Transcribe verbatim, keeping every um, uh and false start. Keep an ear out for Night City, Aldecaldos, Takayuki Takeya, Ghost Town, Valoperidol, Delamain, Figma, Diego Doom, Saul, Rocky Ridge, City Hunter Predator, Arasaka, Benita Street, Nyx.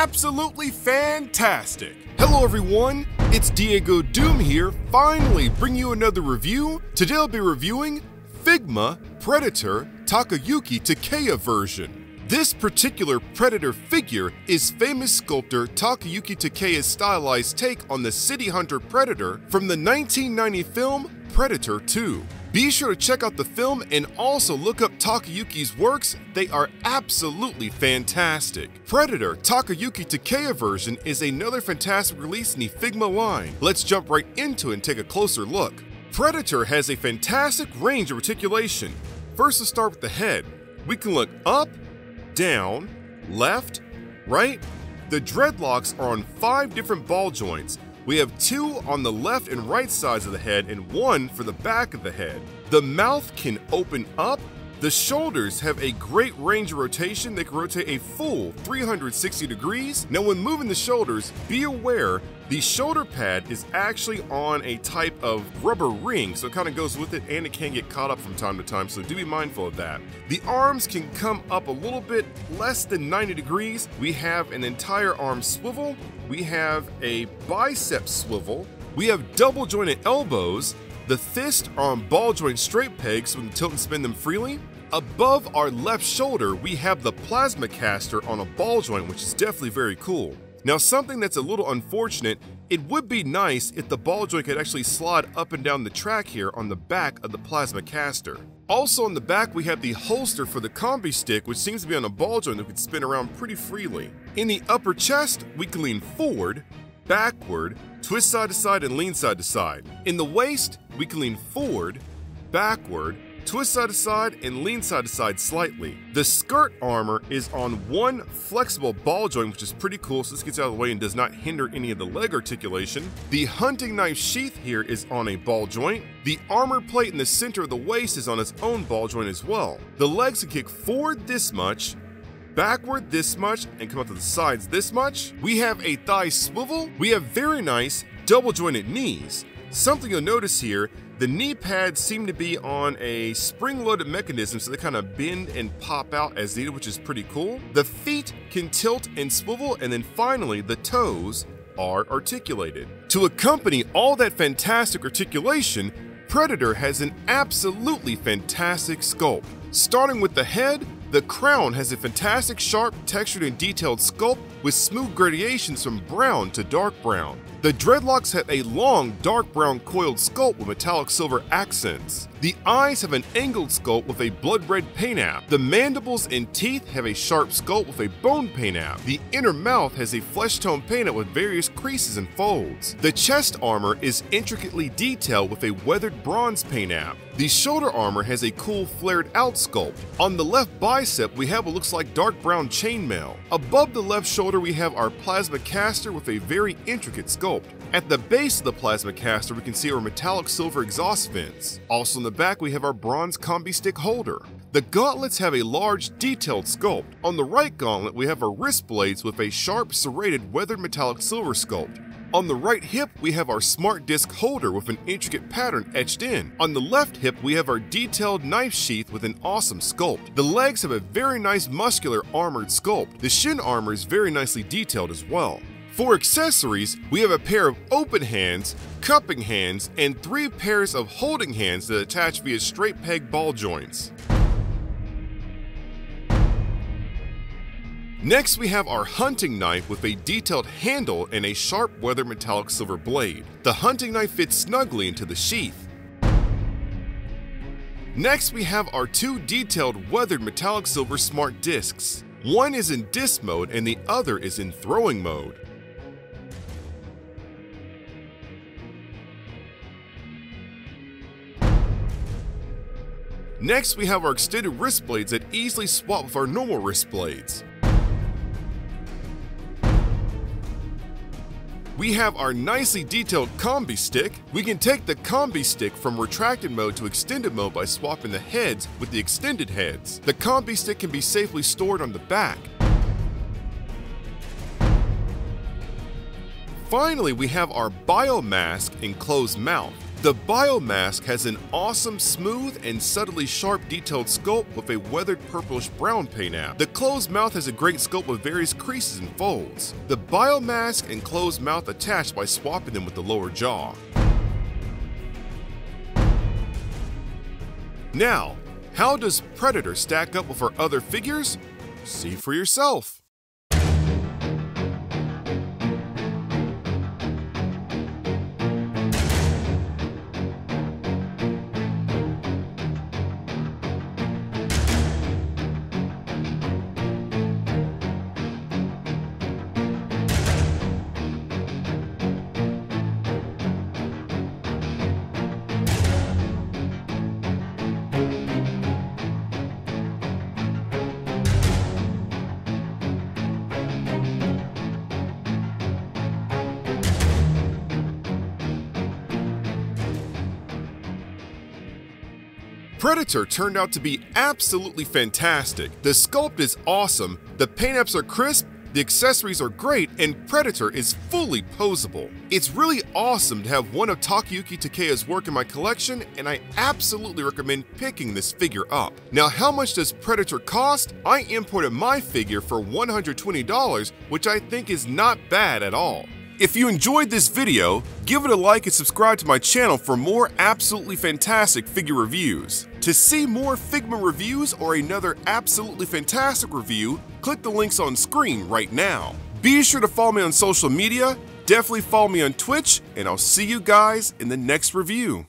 absolutely fantastic. Hello everyone, it's Diego Doom here, finally bring you another review. Today I'll be reviewing Figma Predator Takayuki Takeya version. This particular Predator figure is famous sculptor Takayuki Takeya's stylized take on the City Hunter Predator from the nineteen ninety film Predator two. Be sure to check out the film and also look up Takayuki's works, they are absolutely fantastic. Predator Takayuki Takeya version is another fantastic release in the Figma line. Let's jump right into it and take a closer look. Predator has a fantastic range of articulation. First, let's start with the head. We can look up, down, left, right. The dreadlocks are on five different ball joints. We have two on the left and right sides of the head and one for the back of the head. The mouth can open up. The shoulders have a great range of rotation. They can rotate a full three hundred sixty degrees. Now when moving the shoulders, be aware the shoulder pad is actually on a type of rubber ring, so it kind of goes with it and it can get caught up from time to time, so do be mindful of that. The arms can come up a little bit less than ninety degrees. We have an entire arm swivel. We have a bicep swivel. We have double jointed elbows. The fists are on ball joint straight pegs, so we can tilt and spin them freely. Above our left shoulder, we have the plasma caster on a ball joint, which is definitely very cool. Now, something that's a little unfortunate, it would be nice if the ball joint could actually slide up and down the track here on the back of the plasma caster. Also on the back, we have the holster for the combi stick, which seems to be on a ball joint that could spin around pretty freely. In the upper chest, we can lean forward, backward, twist side to side, and lean side to side. In the waist, we can lean forward, backward, twist side to side, and lean side to side slightly. The skirt armor is on one flexible ball joint, which is pretty cool, so this gets out of the way and does not hinder any of the leg articulation. The hunting knife sheath here is on a ball joint. The armor plate in the center of the waist is on its own ball joint as well. The legs can kick forward this much, backward this much, and come up to the sides this much. We have a thigh swivel. We have very nice double jointed knees. Something you'll notice here, the knee pads seem to be on a spring-loaded mechanism, so they kind of bend and pop out as needed, which is pretty cool. The feet can tilt and swivel, and then finally the toes are articulated. To accompany all that fantastic articulation, Predator has an absolutely fantastic sculpt. Starting with the head, the crown has a fantastic sharp, textured, and detailed sculpt with smooth gradations from brown to dark brown. The dreadlocks have a long, dark brown coiled sculpt with metallic silver accents. The eyes have an angled sculpt with a blood red paint app. The mandibles and teeth have a sharp sculpt with a bone paint app. The inner mouth has a flesh tone paint app with various creases and folds. The chest armor is intricately detailed with a weathered bronze paint app. The shoulder armor has a cool flared out sculpt. On the left bicep, we have what looks like dark brown chainmail. Above the left shoulder, we have our plasma caster with a very intricate sculpt. At the base of the plasma caster, we can see our metallic silver exhaust vents. Also in the back, we have our bronze combi stick holder. The gauntlets have a large, detailed sculpt. On the right gauntlet, we have our wrist blades with a sharp, serrated, weathered metallic silver sculpt. On the right hip, we have our smart disc holder with an intricate pattern etched in. On the left hip, we have our detailed knife sheath with an awesome sculpt. The legs have a very nice muscular armored sculpt. The shin armor is very nicely detailed as well. For accessories, we have a pair of open hands, cupping hands, and three pairs of holding hands that attach via straight peg ball joints. Next, we have our hunting knife with a detailed handle and a sharp weathered metallic silver blade. The hunting knife fits snugly into the sheath. Next, we have our two detailed weathered metallic silver smart discs. One is in disc mode and the other is in throwing mode. Next, we have our extended wrist blades that easily swap with our normal wrist blades. We have our nicely detailed combi stick. We can take the combi stick from retracted mode to extended mode by swapping the heads with the extended heads. The combi stick can be safely stored on the back. Finally, we have our biomask enclosed mouth. The Biomask has an awesome smooth and subtly sharp detailed sculpt with a weathered purplish brown paint app. The closed mouth has a great sculpt with various creases and folds. The Biomask and closed mouth attached by swapping them with the lower jaw. Now, how does Predator stack up with our other figures? See for yourself. Predator turned out to be absolutely fantastic. The sculpt is awesome, the paint apps are crisp, the accessories are great, and Predator is fully posable. It's really awesome to have one of Takayuki Takeya's work in my collection, and I absolutely recommend picking this figure up. Now, how much does Predator cost? I imported my figure for one hundred twenty dollars, which I think is not bad at all. If you enjoyed this video, give it a like and subscribe to my channel for more absolutely fantastic figure reviews. To see more Figma reviews or another absolutely fantastic review, click the links on screen right now. Be sure to follow me on social media, definitely follow me on Twitch, and I'll see you guys in the next review.